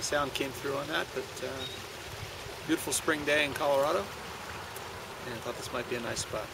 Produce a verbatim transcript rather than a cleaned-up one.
uh, sound came through on that, but uh, beautiful spring day in Colorado, and I thought this might be a nice spot.